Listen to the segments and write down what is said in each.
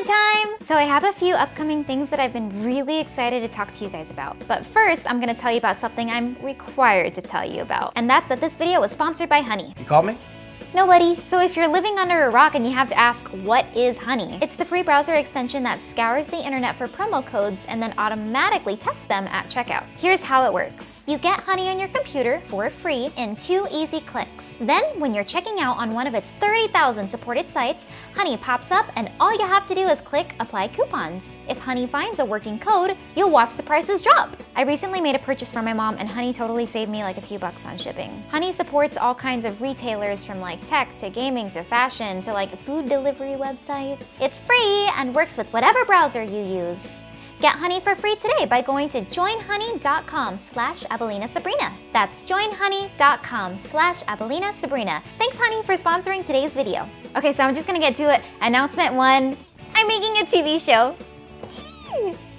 announcement time! So I have a few upcoming things that I've been really excited to talk to you guys about. But first, I'm gonna tell you about something I'm required to tell you about. And that's that this video was sponsored by Honey. You called me? Nobody. So if you're living under a rock and you have to ask, what is Honey? It's the free browser extension that scours the internet for promo codes and then automatically tests them at checkout. Here's how it works. You get Honey on your computer for free in 2 easy clicks. Then when you're checking out on one of its 30,000 supported sites, Honey pops up and all you have to do is click apply coupons. If Honey finds a working code, you'll watch the prices drop. I recently made a purchase for my mom and Honey totally saved me like a few bucks on shipping. Honey supports all kinds of retailers from like tech to gaming to fashion to like food delivery websites. It's free and works with whatever browser you use. Get Honey for free today by going to joinhoney.com/AbelinaSabrina. That's joinhoney.com/AbelinaSabrina. Thanks Honey for sponsoring today's video. Okay, so I'm just gonna get to it. Announcement 1, I'm making a TV show.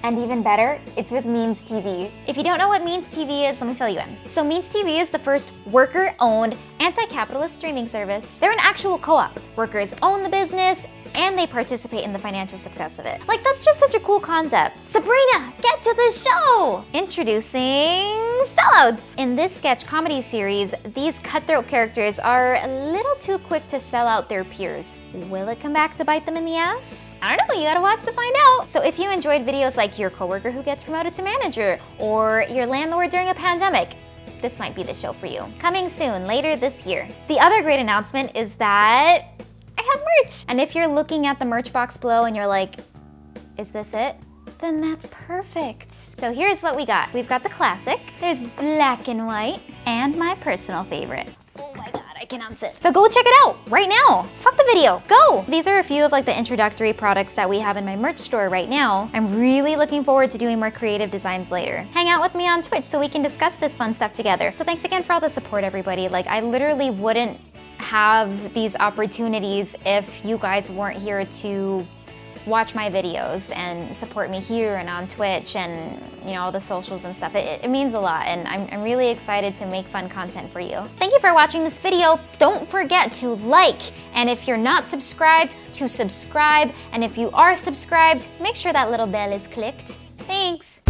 And even better, it's with Means TV. If you don't know what Means TV is, let me fill you in. So Means TV is the first worker-owned, anti-capitalist streaming service. They're an actual co-op. Workers own the business, and they participate in the financial success of it. Like, that's just such a cool concept. Sabrina, get to the show! Introducing Sellouts! In this sketch comedy series, these cutthroat characters are a little too quick to sell out their peers. Will it come back to bite them in the ass? I don't know, you gotta watch to find out. So if you enjoyed videos like your coworker who gets promoted to manager, or your landlord during a pandemic, this might be the show for you. Coming soon, later this year. The other great announcement is that I have merch! And if you're looking at the merch box below and you're like, is this it? Then that's perfect. So here's what we got. We've got the classic, there's black and white, and my personal favorite. Oh my god, I cannot sit. So go check it out right now. Fuck the video, go! These are a few of like the introductory products that we have in my merch store right now. I'm really looking forward to doing more creative designs later. Hang out with me on Twitch so we can discuss this fun stuff together. So thanks again for all the support, everybody. Like, I literally wouldn't have these opportunities if you guys weren't here to watch my videos and support me here and on Twitch and, you know, all the socials and stuff. It means a lot, and I'm really excited to make fun content for you. Thank you for watching this video. Don't forget to like, and if you're not subscribed, to subscribe, and if you are subscribed, make sure that little bell is clicked. Thanks.